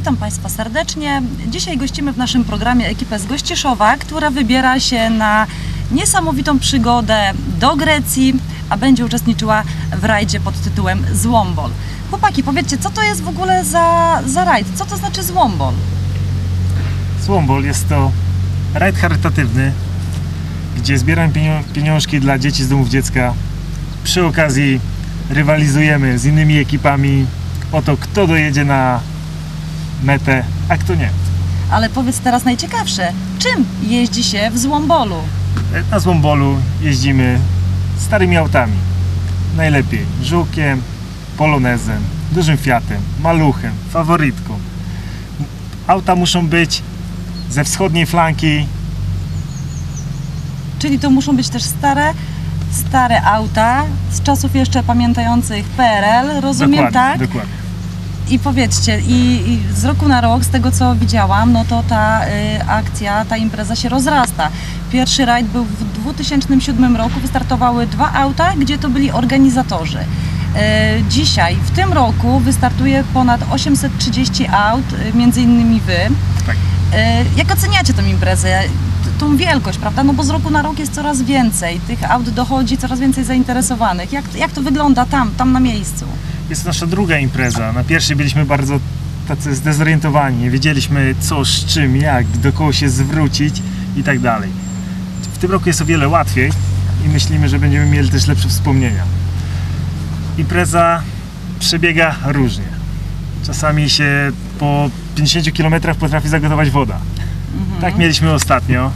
Witam Państwa serdecznie. Dzisiaj gościmy w naszym programie ekipę z Gościszowa, która wybiera się na niesamowitą przygodę do Grecji, a będzie uczestniczyła w rajdzie pod tytułem Złombol. Chłopaki, powiedzcie, co to jest w ogóle za rajd? Co to znaczy Złombol? Złombol jest to rajd charytatywny, gdzie zbieram pieniążki dla dzieci z domów dziecka. Przy okazji rywalizujemy z innymi ekipami o to, kto dojedzie na metę, a kto nie. Ale powiedz teraz najciekawsze, czym jeździ się w Złombolu? Na Złombolu jeździmy starymi autami. Najlepiej Żukiem, Polonezem, dużym Fiatem, Maluchem, Faworytką. Auta muszą być ze wschodniej flanki. Czyli to muszą być też stare auta z czasów jeszcze pamiętających PRL, rozumiem, dokładnie, tak? Dokładnie. I powiedzcie, i z roku na rok, z tego co widziałam, no to ta akcja, ta impreza się rozrasta. Pierwszy rajd był w 2007 roku, wystartowały 2 auta, gdzie to byli organizatorzy. Dzisiaj, w tym roku wystartuje ponad 830 aut, między innymi Wy. Tak. Jak oceniacie tę imprezę? Tą wielkość, prawda? No bo z roku na rok jest coraz więcej, tych aut dochodzi, coraz więcej zainteresowanych. Jak to wygląda tam na miejscu? Jest nasza druga impreza. Na pierwszej byliśmy bardzo tacy zdezorientowani, nie wiedzieliśmy co, z czym, jak, do kogo się zwrócić i tak dalej. W tym roku jest o wiele łatwiej i myślimy, że będziemy mieli też lepsze wspomnienia. Impreza przebiega różnie. Czasami się po 50 km potrafi zagotować woda. Tak mieliśmy ostatnio.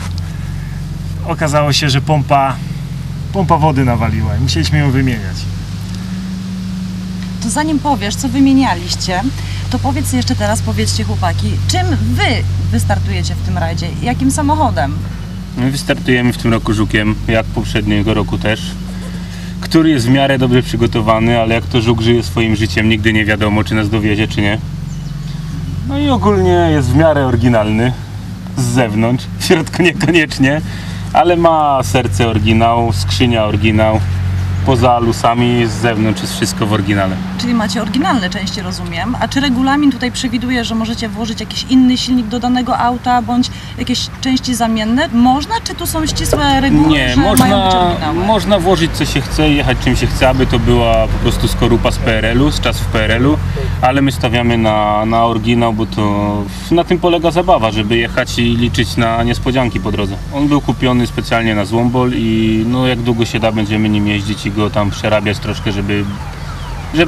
Okazało się, że pompa wody nawaliła i musieliśmy ją wymieniać. To zanim powiesz, co wymienialiście, to powiedz jeszcze teraz, powiedzcie chłopaki, czym Wy wystartujecie w tym rajdzie? Jakim samochodem? My wystartujemy w tym roku Żukiem, jak poprzedniego roku też, który jest w miarę dobrze przygotowany, ale jak to Żuk żyje swoim życiem, nigdy nie wiadomo, czy nas dowiezie, czy nie. No i ogólnie jest w miarę oryginalny. Z zewnątrz, w środku niekoniecznie, ale ma serce oryginał, skrzynia oryginał, poza lusami z zewnątrz jest wszystko w oryginale. Czyli macie oryginalne części, rozumiem, a czy regulamin tutaj przewiduje, że możecie włożyć jakiś inny silnik do danego auta, bądź jakieś części zamienne? Można, czy tu są ścisłe reguły, nie, że mają być oryginały? Nie, można włożyć co się chce i jechać czym się chce, aby to była po prostu skorupa z PRL-u, z czasów PRL-u, ale my stawiamy na oryginał, bo to na tym polega zabawa, żeby jechać i liczyć na niespodzianki po drodze. On był kupiony specjalnie na Złombol i no jak długo się da, będziemy nim jeździć i go tam przerabiać troszkę, żeby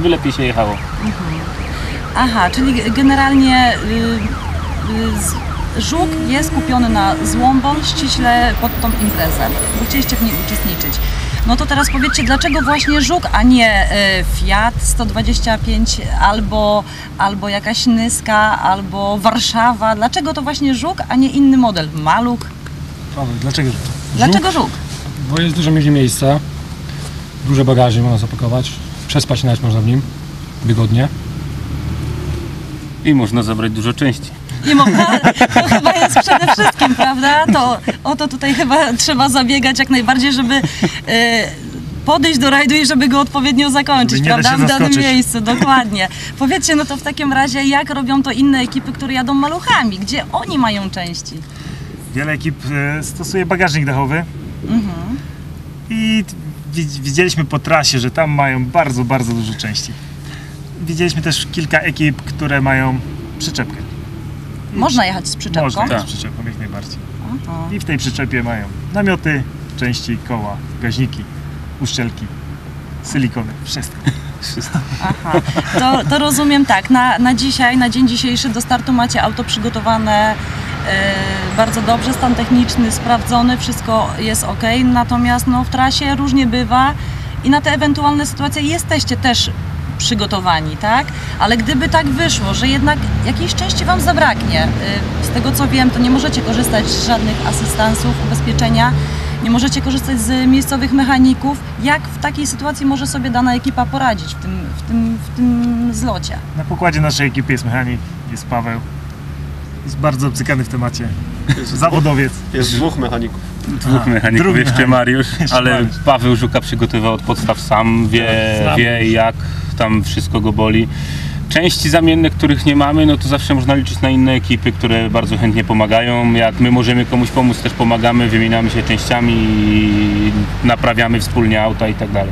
lepiej się jechało. Aha, czyli generalnie Żuk jest kupiony na Złombol ściśle pod tą imprezę, bo chcieliście w niej uczestniczyć. No to teraz powiedzcie, dlaczego właśnie Żuk, a nie Fiat 125 albo jakaś Nyska, albo Warszawa? Dlaczego to właśnie Żuk, a nie inny model? Maluch? Paweł, dlaczego Żuk? Dlaczego Żuk? Bo jest dużo mniej miejsca, duże bagaże można zapakować, przespać nawet można w nim wygodnie. I można zabrać dużo części. Nie można, to chyba jest przede wszystkim, prawda? To, o to tutaj chyba trzeba zabiegać jak najbardziej, żeby podejść do rajdu i żeby go odpowiednio zakończyć, prawda? W danym miejscu, dokładnie. Powiedzcie, no to w takim razie, jak robią to inne ekipy, które jadą maluchami? Gdzie oni mają części? Wiele ekip stosuje bagażnik dachowy. Mhm. I widzieliśmy po trasie, że tam mają bardzo, bardzo dużo części. Widzieliśmy też kilka ekip, które mają przyczepkę. Można jechać z przyczepką? Można jechać z przyczepką, jak najbardziej. Aha. I w tej przyczepie mają namioty, części, koła, gaźniki, uszczelki, silikony, wszystko. Aha, to rozumiem tak, na dzień dzisiejszy do startu macie auto przygotowane bardzo dobrze, stan techniczny sprawdzony, wszystko jest ok, natomiast no, w trasie różnie bywa i na te ewentualne sytuacje jesteście też przygotowani, tak? Ale gdyby tak wyszło, że jednak jakiejś części Wam zabraknie, z tego co wiem, to nie możecie korzystać z żadnych asystansów, ubezpieczenia, nie możecie korzystać z miejscowych mechaników. Jak w takiej sytuacji może sobie dana ekipa poradzić w tym zlocie? Na pokładzie naszej ekipy jest mechanik, jest Paweł. Jest bardzo obcykany w temacie. Zawodowiec. Jest dwóch mechaników. Jeszcze Mariusz, ale Paweł Żuka przygotował od podstaw sam, wie jak tam wszystko go boli. części zamienne, których nie mamy, no to zawsze można liczyć na inne ekipy, które bardzo chętnie pomagają. Jak my możemy komuś pomóc, też pomagamy, wymieniamy się częściami i naprawiamy wspólnie auta i tak dalej.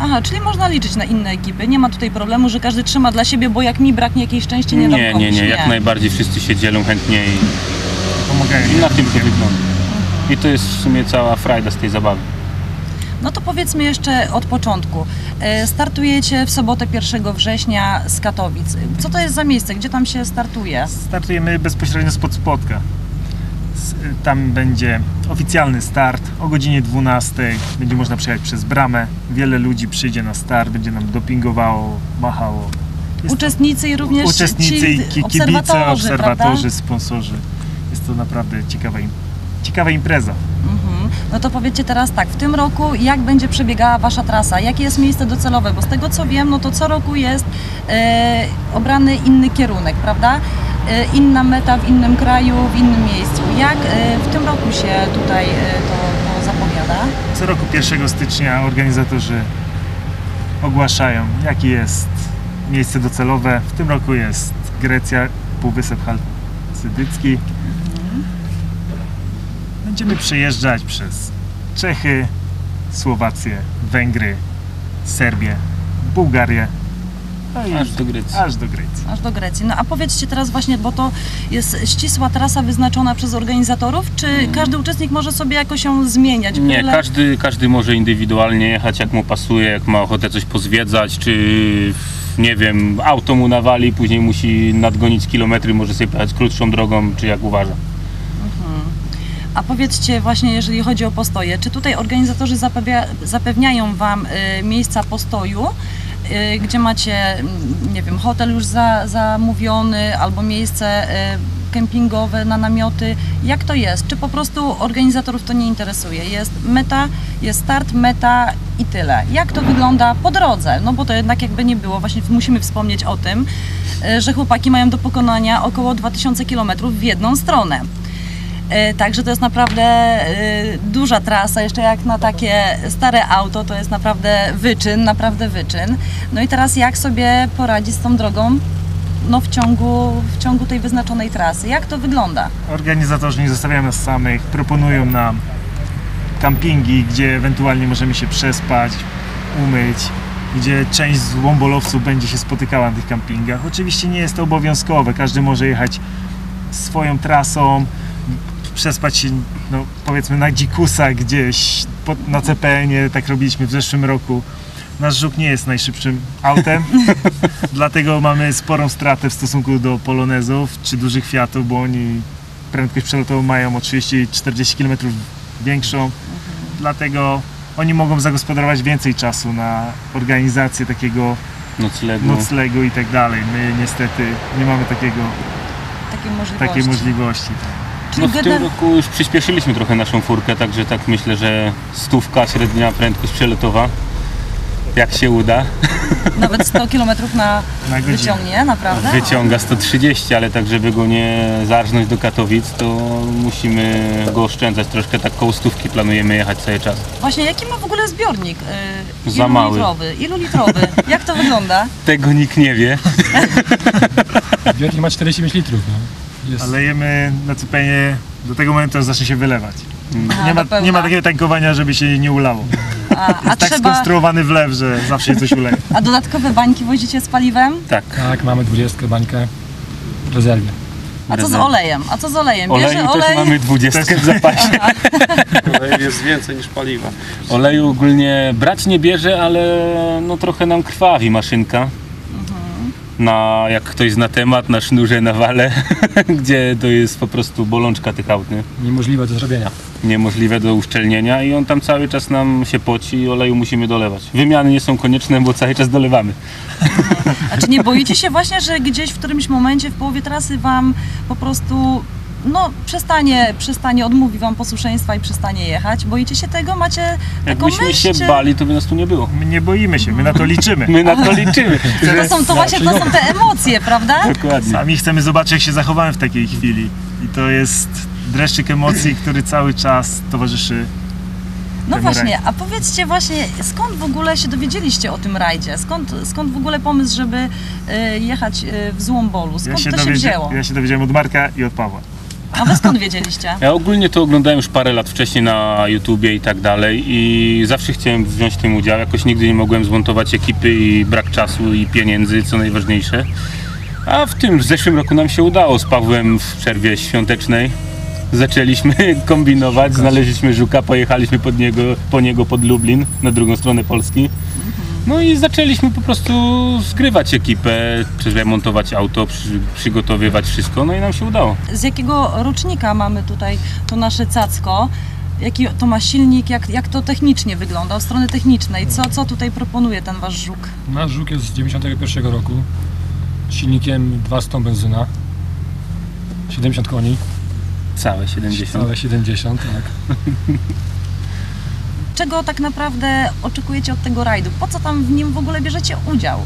Aha, czyli można liczyć na inne ekipy. Nie ma tutaj problemu, że każdy trzyma dla siebie, bo jak mi braknie jakiejś części, nie dam komuś. Nie. Jak najbardziej wszyscy się dzielą chętnie i pomagają. I na tym to wygląda. I to jest w sumie cała frajda z tej zabawy. No to powiedzmy jeszcze od początku. Startujecie w sobotę 1 września z Katowic. Co to jest za miejsce? Gdzie tam się startuje? Startujemy bezpośrednio spod Spodka. Tam będzie oficjalny start o godzinie 12. Będzie można przejechać przez bramę. Wiele ludzi przyjdzie na start, będzie nam dopingowało, machało. Jest uczestnicy i również ci kibice, obserwatorzy, prawda? Sponsorzy. Jest to naprawdę ciekawa impreza. No to powiedzcie teraz tak, w tym roku jak będzie przebiegała wasza trasa? Jakie jest miejsce docelowe? Bo z tego co wiem, no to co roku jest obrany inny kierunek, prawda? Inna meta w innym kraju, w innym miejscu. Jak w tym roku się tutaj to zapowiada? Co roku 1 stycznia organizatorzy ogłaszają, jakie jest miejsce docelowe. W tym roku jest Grecja, Półwysep Halcydycki. Będziemy przejeżdżać przez Czechy, Słowację, Węgry, Serbię, Bułgarię, aż do Grecji. No a powiedzcie teraz właśnie, bo to jest ścisła trasa wyznaczona przez organizatorów, czy każdy uczestnik może sobie jakoś ją zmieniać? Nie, każdy może indywidualnie jechać jak mu pasuje, jak ma ochotę coś pozwiedzać, czy nie wiem, auto mu nawali, później musi nadgonić kilometry, może sobie pojechać krótszą drogą, czy jak uważa. A powiedzcie właśnie, jeżeli chodzi o postoje, czy tutaj organizatorzy zapewniają wam miejsca postoju, gdzie macie, nie wiem, hotel już zamówiony albo miejsce kempingowe na namioty? Jak to jest? Czy po prostu organizatorów to nie interesuje? Jest meta, jest start, meta i tyle. Jak to wygląda po drodze? No bo to jednak jakby nie było, właśnie musimy wspomnieć o tym, że chłopaki mają do pokonania około 2000 km w jedną stronę. Także to jest naprawdę duża trasa, jeszcze jak na takie stare auto, to jest naprawdę wyczyn. No i teraz jak sobie poradzić z tą drogą no, w ciągu tej wyznaczonej trasy? Jak to wygląda? Organizatorzy nie zostawiają nas samych, proponują nam kampingi, gdzie ewentualnie możemy się przespać, umyć, gdzie część z łombolowców będzie się spotykała na tych kampingach. Oczywiście nie jest to obowiązkowe, każdy może jechać swoją trasą, przespać się, no, powiedzmy, na dzikusa gdzieś, na CPN-ie, tak robiliśmy w zeszłym roku. Nasz Żuk nie jest najszybszym autem, dlatego mamy sporą stratę w stosunku do polonezów czy dużych Fiatów, bo oni prędkość przelotową mają o 30-40 km większą, dlatego oni mogą zagospodarować więcej czasu na organizację takiego noclegu i tak dalej. My niestety nie mamy takiej możliwości. No w tym roku już przyspieszyliśmy trochę naszą furkę, także tak myślę, że 100 średnia prędkość przelotowa, jak się uda. Nawet 100 km na godzinę wyciągnie, naprawdę? Wyciąga 130, ale tak żeby go nie zarżnąć do Katowic, to musimy go oszczędzać troszkę, tak koło 100 planujemy jechać cały czas. Właśnie, jaki ma w ogóle zbiornik? Za mały. Ilulitrowy? Jak to wygląda? Tego nikt nie wie. Zbiornik ma 45 litrów. No. Yes. Ale jemy na CPN-ie do tego momentu, aż zacznie się wylewać. Nie ma takiego tankowania, żeby się nie ulało. Jest tak skonstruowany wlew, że zawsze się coś uleje. A dodatkowe bańki wozicie z paliwem? Tak, mamy 20 bańkę w rezerwie. A co z olejem? Oleju też mamy 20 w zapasie. Oleju jest więcej niż paliwa. Oleju ogólnie brać nie bierze, ale no trochę nam krwawi maszynka. Jak ktoś na temat, na sznurze, na wale, gdzie to jest po prostu bolączka tych aut, nie? Niemożliwe do zrobienia. Niemożliwe do uszczelnienia i on tam cały czas nam się poci i oleju musimy dolewać. Wymiany nie są konieczne, bo cały czas dolewamy. A czy nie boicie się właśnie, że gdzieś w którymś momencie, w połowie trasy wam po prostu odmówi wam posłuszeństwa i przestanie jechać? Boicie się tego? Macie taką myśl? Jakbyśmy się bali, to by nas tu nie było. My nie boimy się, my na to liczymy. To są te emocje, prawda? Dokładnie. Sami chcemy zobaczyć, jak się zachowamy w takiej chwili. I to jest dreszczyk emocji, który cały czas towarzyszy No właśnie, a powiedzcie właśnie, skąd w ogóle się dowiedzieliście o tym rajdzie? Skąd w ogóle pomysł, żeby jechać w Złombolu? Skąd to się wzięło? Ja się dowiedziałem od Marka i od Pawła. A wy skąd wiedzieliście? Ja ogólnie to oglądałem już parę lat wcześniej na YouTubie i tak dalej i zawsze chciałem wziąć w tym udział. Jakoś nigdy nie mogłem zmontować ekipy i brak czasu i pieniędzy, co najważniejsze. A w zeszłym roku nam się udało z Pawłem w przerwie świątecznej. Zaczęliśmy kombinować, znaleźliśmy Żuka, pojechaliśmy po niego pod Lublin, na drugą stronę Polski. No i zaczęliśmy po prostu zgrywać ekipę, montować auto, przygotowywać wszystko, no i nam się udało. Z jakiego rocznika mamy tutaj to nasze cacko? Jaki to ma silnik? Jak to technicznie wygląda, od strony technicznej? Co tutaj proponuje ten wasz Żuk? Nasz Żuk jest z 91 roku, silnikiem 2.100 benzyna, 70 koni. Całe 70. Całe 70, tak. Czego tak naprawdę oczekujecie od tego rajdu? Po co tam w nim w ogóle bierzecie udział?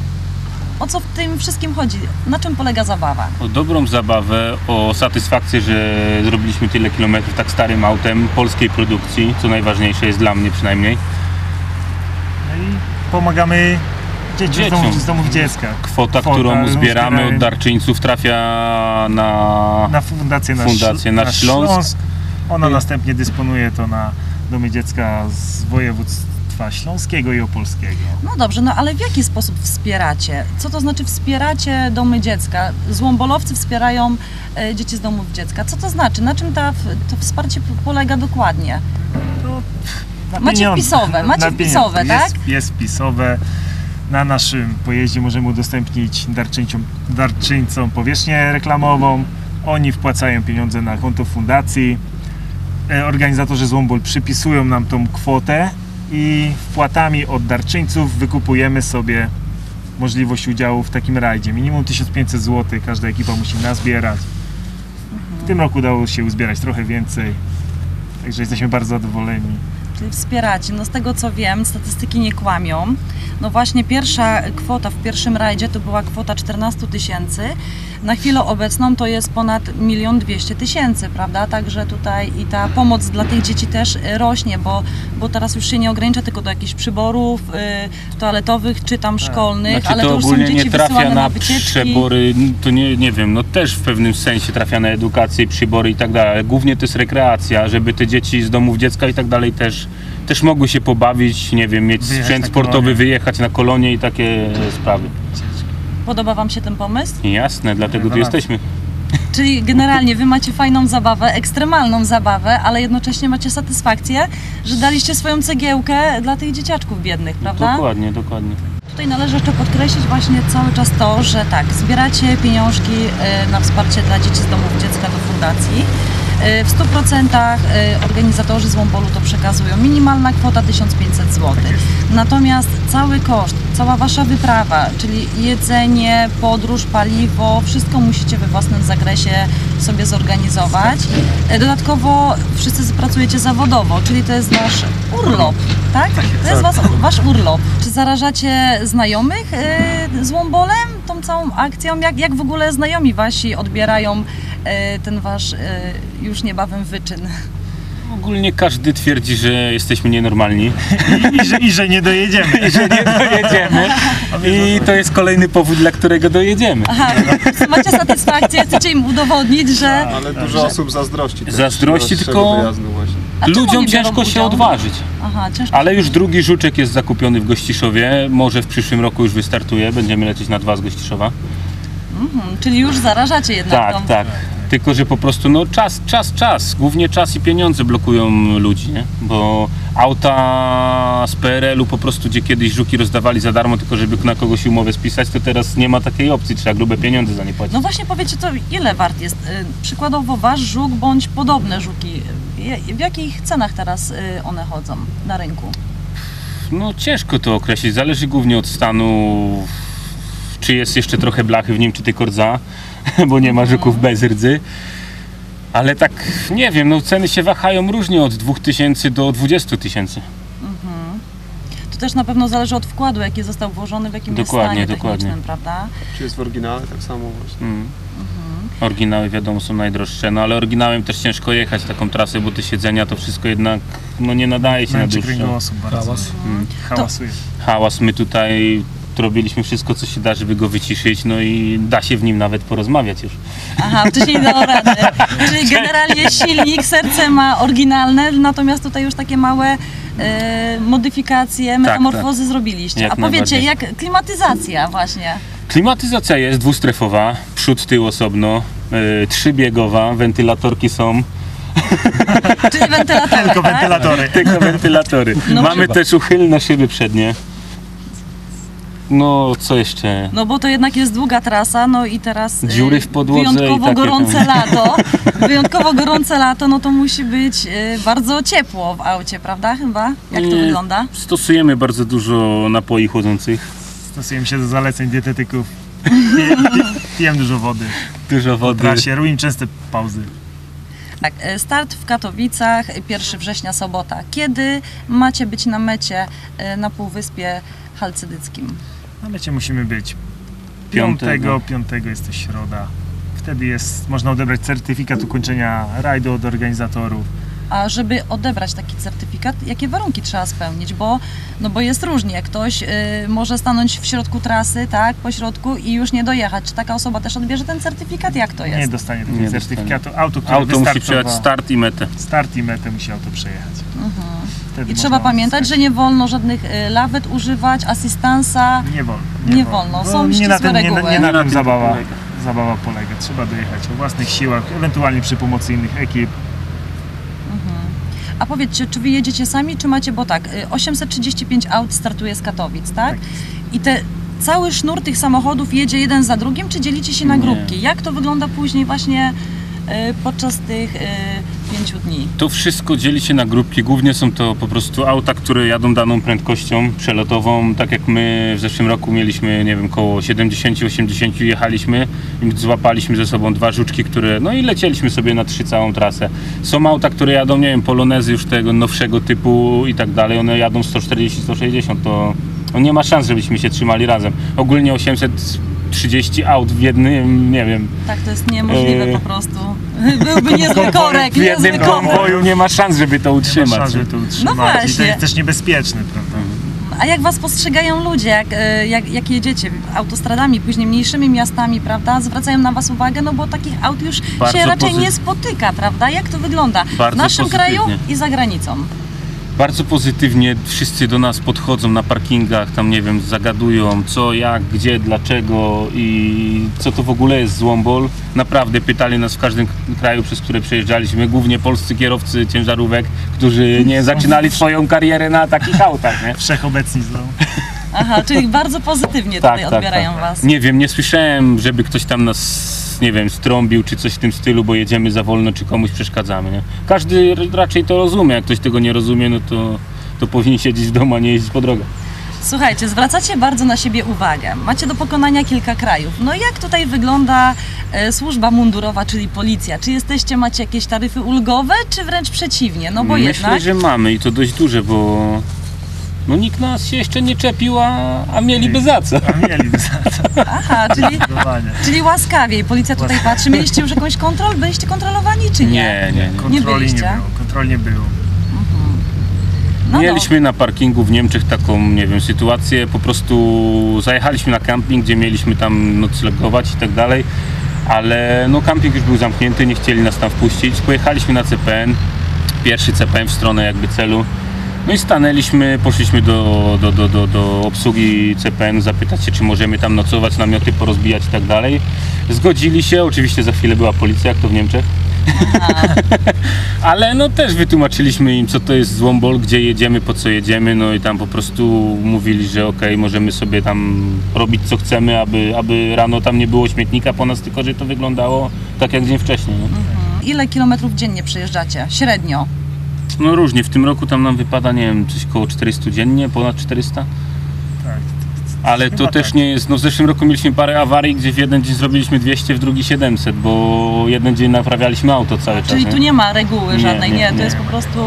O co w tym wszystkim chodzi? Na czym polega zabawa? O dobrą zabawę, o satysfakcję, że zrobiliśmy tyle kilometrów tak starym autem, polskiej produkcji, co najważniejsze jest dla mnie przynajmniej. No i pomagamy dzieciom z domów dziecka. Kwota, którą zbieramy od darczyńców, trafia na fundację na Śląsk. Ona następnie dysponuje to na domy dziecka z województwa śląskiego i opolskiego. No dobrze, no ale w jaki sposób wspieracie? Co to znaczy wspieracie domy dziecka? Złombolowcy wspierają dzieci z domów dziecka. Co to znaczy? Na czym to wsparcie polega dokładnie? No, macie wpisowe, tak? Jest wpisowe. Na naszym pojeździe możemy udostępnić darczyńcom powierzchnię reklamową. Oni wpłacają pieniądze na konto fundacji. Organizatorzy Złombol przypisują nam tą kwotę i wpłatami od darczyńców wykupujemy sobie możliwość udziału w takim rajdzie. Minimum 1500 zł każda ekipa musi nazbierać. W tym roku udało się uzbierać trochę więcej, także jesteśmy bardzo zadowoleni. Czyli wspieracie. No z tego co wiem, statystyki nie kłamią. No właśnie pierwsza kwota w pierwszym rajdzie to była kwota 14 000. Na chwilę obecną to jest ponad 1 200 000, prawda? Także tutaj i ta pomoc dla tych dzieci też rośnie, bo teraz już się nie ogranicza tylko do jakichś przyborów toaletowych czy tam szkolnych, znaczy, ale to już ogólnie są dzieci nie trafia na przybory, to nie wiem, no też w pewnym sensie trafia na edukację, przybory i tak dalej, ale głównie to jest rekreacja, żeby te dzieci z domów dziecka i tak dalej też mogły się pobawić, nie wiem, mieć sprzęt sportowy, wyjechać na kolonie i takie sprawy. Podoba wam się ten pomysł? Jasne, dlatego tu jesteśmy. Czyli generalnie wy macie fajną zabawę, ekstremalną zabawę, ale jednocześnie macie satysfakcję, że daliście swoją cegiełkę dla tych dzieciaczków biednych, prawda? Dokładnie, dokładnie. Tutaj należy jeszcze podkreślić właśnie cały czas to, że tak, zbieracie pieniążki na wsparcie dla dzieci z domów dziecka do fundacji. W 100% organizatorzy Złombolu to przekazują. Minimalna kwota 1500 zł. Natomiast cały koszt, cała wasza wyprawa, czyli jedzenie, podróż, paliwo, wszystko musicie we własnym zakresie sobie zorganizować. Dodatkowo wszyscy pracujecie zawodowo, czyli to jest wasz urlop, tak? To jest wasz urlop. Czy zarażacie znajomych Złombolem, tą całą akcją? Jak w ogóle znajomi wasi odbierają ten wasz już niebawem wyczyn? Ogólnie każdy twierdzi, że jesteśmy nienormalni i że nie dojedziemy. I że nie dojedziemy. I to jest kolejny powód, dla którego dojedziemy. Aha, macie satysfakcję, chcecie im udowodnić, że... Ale dużo osób zazdrości. Zazdrości tylko... Ludziom ciężko się odważyć. Aha, ciężko. Ale już drugi żuczek jest zakupiony w Gościszowie. Może w przyszłym roku już wystartuje. Będziemy lecieć na 2 z Gościszowa. Czyli już zarażacie jednak. Tak, tak. Tylko że po prostu no, czas. Głównie czas i pieniądze blokują ludzi, nie? Bo auta z PRL-u po prostu, gdzie kiedyś żuki rozdawali za darmo, tylko żeby na kogoś umowę spisać, to teraz nie ma takiej opcji, trzeba grube pieniądze za nie płacić. No właśnie powiecie, to ile wart jest przykładowo wasz żuk bądź podobne żuki? W jakich cenach teraz one chodzą na rynku? No ciężko to określić, zależy głównie od stanu, czy jest jeszcze trochę blachy w nim, czy tylko rdza, bo nie ma żuków bez rdzy. Ale tak, nie wiem, no ceny się wahają różnie od 2000 do 20 000. To też na pewno zależy od wkładu, jaki został włożony, w jakim dokładnie, jest stanie technicznym, prawda? Czy jest w oryginale tak samo właśnie? Oryginały wiadomo są najdroższe, no ale oryginałem też ciężko jechać taką trasę, bo te siedzenia to wszystko jednak no nie nadaje się na dłuższą. Osób hałas. Hałasuje. Hałas, my tutaj robiliśmy wszystko, co się da, żeby go wyciszyć, no i da się w nim nawet porozmawiać już. Aha, wcześniej dało radę. Czyli generalnie silnik, serce ma oryginalne, natomiast tutaj już takie małe modyfikacje, metamorfozy zrobiliście. Jak powiecie, jak klimatyzacja właśnie? Klimatyzacja jest dwustrefowa, przód, tył osobno, trzybiegowa, wentylatorki są. Czyli wentylatory, tylko wentylatory. Tylko wentylatory. No, mamy też uchylne szyby przednie. No, co jeszcze? No bo to jednak jest długa trasa, no i teraz dziury w podłodze wyjątkowo i gorące lato. Wyjątkowo gorące lato, no to musi być bardzo ciepło w aucie, prawda chyba? Jak to wygląda? Stosujemy bardzo dużo napoi chłodzących. Stosujemy się do zaleceń dietetyków. Pijem dużo wody. Dużo wody. Robimy częste pauzy. Tak, start w Katowicach 1 września, sobota. Kiedy macie być na mecie na Półwyspie Halcydyckim? Na mecie musimy być 5. Jest to środa. Wtedy jest, można odebrać certyfikat ukończenia rajdu od organizatorów. A żeby odebrać taki certyfikat, jakie warunki trzeba spełnić? Bo jest różnie. Ktoś może stanąć w środku trasy, tak, po środku i już nie dojechać. Czy taka osoba też odbierze ten certyfikat? Jak to jest? Nie dostanie tego certyfikatu. Auto musi przejechać start i metę. Start i metę musi auto przejechać. I trzeba pamiętać, że nie wolno żadnych lawet używać, asystansa. Nie wolno. Nie wolno. Są ścisłe reguły. Nie na tym zabawa polega. Trzeba dojechać o własnych siłach, ewentualnie przy pomocy innych ekip. A powiedzcie, czy wy jedziecie sami, czy macie, bo tak, 835 aut startuje z Katowic, tak? I cały sznur tych samochodów jedzie jeden za drugim, czy dzielicie się na grupki? Nie. Jak to wygląda później właśnie podczas tych 5 dni? To wszystko dzieli się na grupki, głównie są to po prostu auta, które jadą daną prędkością przelotową, tak jak my w zeszłym roku mieliśmy, nie wiem, koło 70-80 jechaliśmy i złapaliśmy ze sobą 2 żuczki, które, no i lecieliśmy sobie na 3 całą trasę. Są auta, które jadą, nie wiem, polonezy już tego nowszego typu i tak dalej, one jadą 140-160, to nie ma szans, żebyśmy się trzymali razem. Ogólnie 830 aut w jednym, nie wiem. Tak, to jest niemożliwe po prostu. Byłby niezły korek. W jednym konwoju nie ma szans, żeby to utrzymać. Nie ma szans, żeby to utrzymać. No właśnie. I to jest też niebezpieczne, prawda? A jak was postrzegają ludzie, jak jedziecie autostradami, później mniejszymi miastami, prawda? Zwracają na was uwagę, no bo takich aut już się raczej nie spotyka, prawda? Jak to wygląda w naszym kraju i za granicą? Bardzo pozytywnie, wszyscy do nas podchodzą na parkingach, tam nie wiem, zagadują co, jak, gdzie, dlaczego i co to w ogóle jest Złombol. Naprawdę pytali nas w każdym kraju, przez które przejeżdżaliśmy, głównie polscy kierowcy ciężarówek, którzy nie zaczynali swoją karierę na takich autach, nie? Wszechobecni znowu. Aha, czyli bardzo pozytywnie tutaj odbierają was. Nie wiem, nie słyszałem, żeby ktoś tam nas, nie wiem, strąbił czy coś w tym stylu, bo jedziemy za wolno czy komuś przeszkadzamy, nie? Każdy raczej to rozumie, jak ktoś tego nie rozumie, no to powinien siedzieć w domu, a nie jeździć po drogach. Słuchajcie, zwracacie bardzo na siebie uwagę, macie do pokonania kilka krajów. No jak tutaj wygląda służba mundurowa, czyli policja? Czy macie jakieś taryfy ulgowe, czy wręcz przeciwnie? No bo myślę, że mamy i to dość duże, bo... No nikt nas się jeszcze nie czepił, a mieliby za co. Aha, czyli łaskawiej. Policja tutaj patrzy. Mieliście już jakąś kontrolę? Byliście kontrolowani czy nie? Nie. Kontroli nie było. No mieliśmy na parkingu w Niemczech taką, nie wiem, sytuację. Po prostu zajechaliśmy na camping, gdzie mieliśmy tam noclegować i tak dalej. Ale no camping już był zamknięty, nie chcieli nas tam wpuścić. Pojechaliśmy na CPN, pierwszy CPN w stronę jakby celu. No i stanęliśmy, poszliśmy do obsługi CPN, zapytać się, czy możemy tam nocować, namioty porozbijać i tak dalej. Zgodzili się, oczywiście za chwilę była policja, jak to w Niemczech. Ale no też wytłumaczyliśmy im, co to jest Złombol, gdzie jedziemy, po co jedziemy, no i tam po prostu mówili, że okej, możemy sobie tam robić co chcemy, aby rano tam nie było śmietnika po nas, tylko że to wyglądało tak jak dzień wcześniej. No. Ile kilometrów dziennie przejeżdżacie? Średnio? No różnie, w tym roku tam nam wypada, nie wiem, coś koło 400 dziennie, ponad 400. Tak. Ale to też nie jest, no w zeszłym roku mieliśmy parę awarii, gdzie w jeden dzień zrobiliśmy 200, w drugi 700, bo jeden dzień naprawialiśmy auto cały czas. Czyli tu nie ma reguły żadnej, to jest po prostu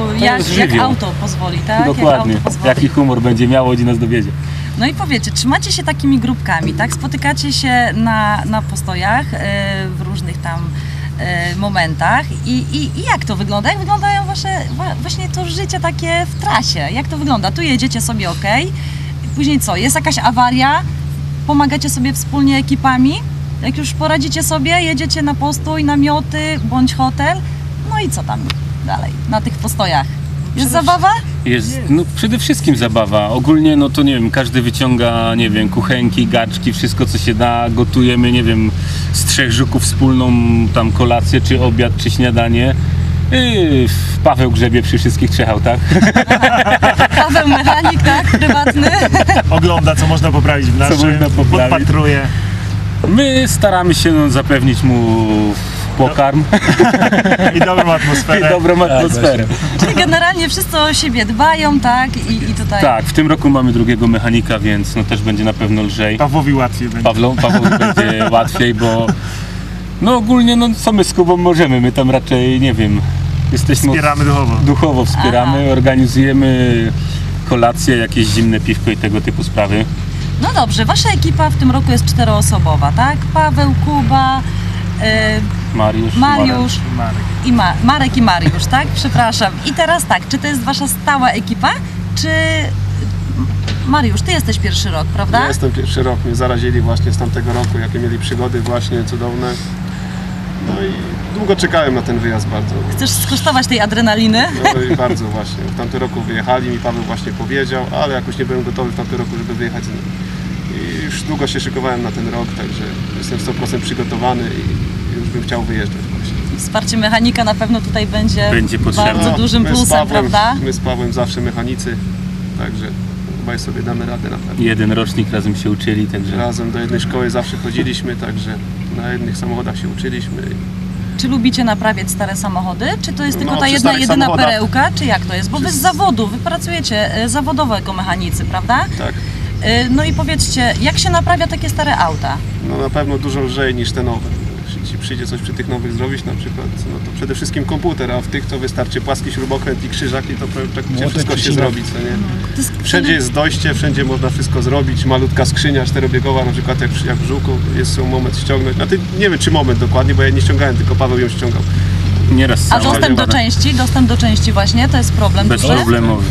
jak auto pozwoli, tak? Dokładnie, jaki humor będzie miało, gdzie nas dowiedzie. No i powiecie, trzymacie się takimi grupkami, tak? Spotykacie się na postojach w różnych tam momentach i jak to wygląda? Jak wyglądają właśnie to życie takie w trasie? Jak to wygląda? Tu jedziecie sobie później co? Jest jakaś awaria? Pomagacie sobie wspólnie ekipami? Jak już poradzicie sobie, jedziecie na postój, namioty bądź hotel? No i co tam dalej na tych postojach? Jest zabawa? Jest, no przede wszystkim zabawa. Ogólnie, no to nie wiem, każdy wyciąga, nie wiem, kuchenki, garczki, wszystko co się da, gotujemy, nie wiem, z 3 żuków wspólną tam kolację, czy obiad, czy śniadanie. Paweł grzebie przy wszystkich 3 autach. Paweł mechanik, tak? Prywatny. Ogląda, co można poprawić w naszym, podpatruje. My staramy się zapewnić mu pokarm i dobrą atmosferę. Czyli generalnie wszyscy o siebie dbają, tak? I tutaj... Tak, w tym roku mamy drugiego mechanika, więc no też będzie na pewno lżej. Pawłowi łatwiej będzie. Pawłowi będzie łatwiej, bo no ogólnie, no co my z Kubą możemy, my tam raczej, nie wiem, jesteśmy... Wspieramy duchowo. Duchowo wspieramy, organizujemy kolacje, jakieś zimne piwko i tego typu sprawy. No dobrze, wasza ekipa w tym roku jest 4-osobowa, tak? Paweł, Kuba... Mariusz i Marek. Marek i Mariusz, tak? Przepraszam. I teraz tak, czy to jest wasza stała ekipa, czy... Mariusz, ty jesteś pierwszy rok, prawda? Ja jestem pierwszy rok, mnie zarazili właśnie z tamtego roku, jakie mieli przygody właśnie cudowne. No i długo czekałem na ten wyjazd bardzo. Chcesz skosztować tej adrenaliny? No i bardzo właśnie. W tamtym roku wyjechali, mi Paweł właśnie powiedział, ale jakoś nie byłem gotowy w tamtym roku, żeby wyjechać z nim. I już długo się szykowałem na ten rok, także jestem 100% przygotowany i już bym chciał wyjeżdżać właśnie. Wsparcie mechanika na pewno tutaj będzie bardzo dużym plusem, prawda? My z Pawłem zawsze mechanicy, także chyba sobie damy radę na pewno. Jeden rocznik razem się uczyli, także... Razem do jednej szkoły zawsze chodziliśmy, także na jednych samochodach się uczyliśmy. Czy lubicie naprawiać stare samochody? Czy to jest tylko ta jedyna perełka? Czy jak to jest? Bo wy z zawodu, wy pracujecie zawodowo jako mechanicy, prawda? Tak. No i powiedzcie, jak się naprawia takie stare auta? No na pewno dużo lżej niż te nowe. Jeśli ci przyjdzie coś przy tych nowych zrobić na przykład, no to przede wszystkim komputer, a w tych to wystarczy płaski śrubokręt i krzyżak i to praktycznie wszystko się zrobi, co nie? Wszędzie jest dojście, wszędzie można wszystko zrobić, malutka skrzynia czterobiegowa, na przykład jak w Żuku, jest moment ściągnąć, no ty nie wiem czy moment dokładnie, bo ja nie ściągałem, tylko Paweł ją ściągał. Nieraz. A dostęp do części właśnie, to jest problem duży? Bezproblemowy.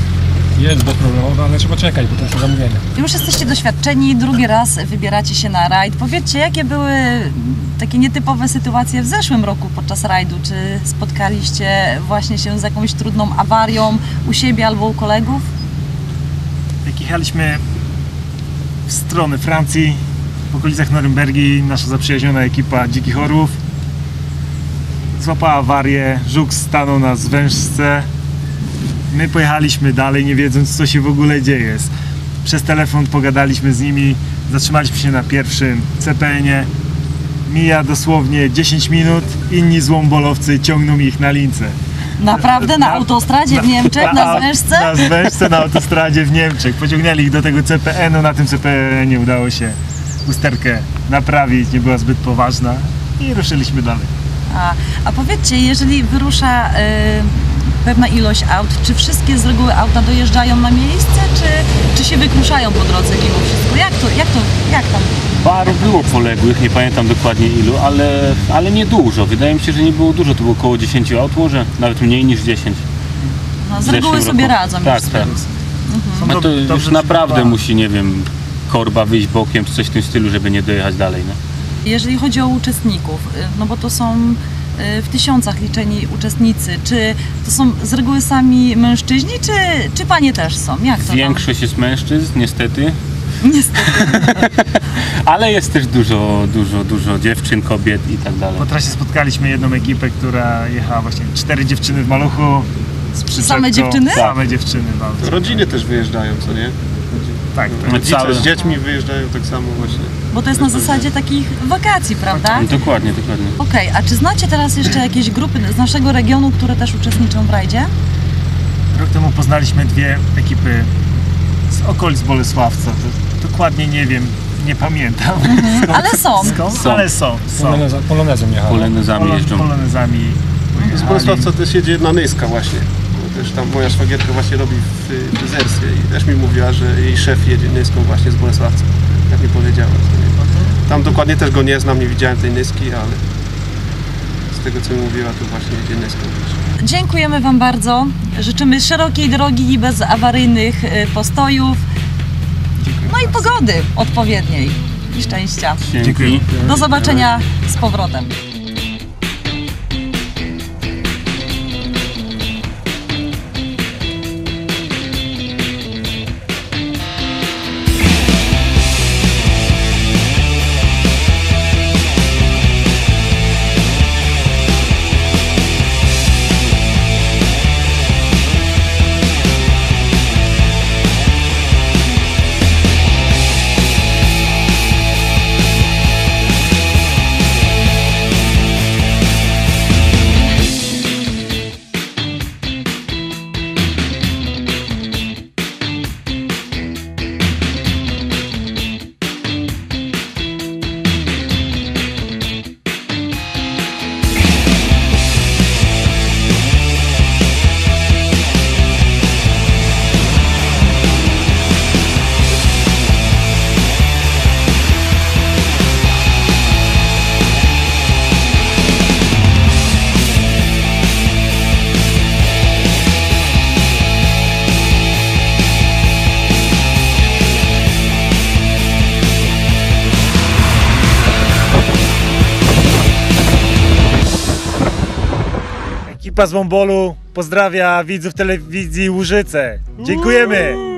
Jest bezproblemowe, ale trzeba czekać, bo to są zamówienia. Już jesteście doświadczeni, drugi raz wybieracie się na rajd. Powiedzcie, jakie były takie nietypowe sytuacje w zeszłym roku podczas rajdu? Czy spotkaliście właśnie się z jakąś trudną awarią u siebie albo u kolegów? Jak jechaliśmy w stronę Francji, w okolicach Norymbergi, nasza zaprzyjaźniona ekipa Dzikich Orłów złapała awarię, żuk stanął na zwężce. My pojechaliśmy dalej, nie wiedząc co się w ogóle dzieje. Przez telefon pogadaliśmy z nimi, zatrzymaliśmy się na pierwszym CPN-ie. Mija dosłownie 10 minut, inni złombolowcy ciągną ich na lince. Naprawdę? Na autostradzie w Niemczech? Na zwężce? Na zwężce, na autostradzie w Niemczech. Pociągnęli ich do tego CPN-u, na tym CPN-ie udało się usterkę naprawić, nie była zbyt poważna i ruszyliśmy dalej. A powiedzcie, jeżeli wyrusza... pewna ilość aut, czy wszystkie z reguły auta dojeżdżają na miejsce, czy się wykluszają po drodze mimo wszystko? Jak tam? Paru było poległych, nie pamiętam dokładnie ilu, ale nie dużo. Wydaje mi się, że nie było dużo, to było około 10 aut, może nawet mniej niż 10. No, z reguły sobie radzą. Tak. No to już naprawdę musi, nie wiem, korba wyjść bokiem, czy coś w tym stylu, żeby nie dojechać dalej. No. Jeżeli chodzi o uczestników, no bo to są... w tysiącach liczeni uczestnicy. Czy to są z reguły sami mężczyźni, czy panie też są? Jak to Większość tam? Jest mężczyzn, niestety. Ale jest też dużo dziewczyn, kobiet i tak dalej. Po trasie spotkaliśmy jedną ekipę, która jechała właśnie 4 dziewczyny w maluchu. Same dziewczyny? Same dziewczyny. To rodziny też wyjeżdżają, co nie? Tak, rodzice z dziećmi wyjeżdżają tak samo właśnie. Bo to jest na zasadzie takich wakacji, prawda? Dokładnie. Okej, a czy znacie teraz jeszcze jakieś grupy z naszego regionu, które też uczestniczą w rajdzie? Rok temu poznaliśmy 2 ekipy z okolic Bolesławca. Dokładnie nie wiem, nie pamiętam. Ale są. Ale są. Polonezem jechali. Polonezami jeżdżą. Z Bolesławca też jedzie jedna Nyska właśnie. Też tam moja szwagierka właśnie robi w fryzerstwie i też mi mówiła, że jej szef jedzie Nyską właśnie z Bolesławca. Tak mi powiedziała. Tam dokładnie też go nie znam, nie widziałem tej Nyski, ale tego, co mówiła tu właśnie dziennie skończyć. Dziękujemy Wam bardzo. Życzymy szerokiej drogi i bez awaryjnych postojów. No i pogody odpowiedniej i szczęścia. Dzięki. Do zobaczenia z powrotem. Ekipa z Wombolu pozdrawia widzów telewizji Łużyce. Dziękujemy!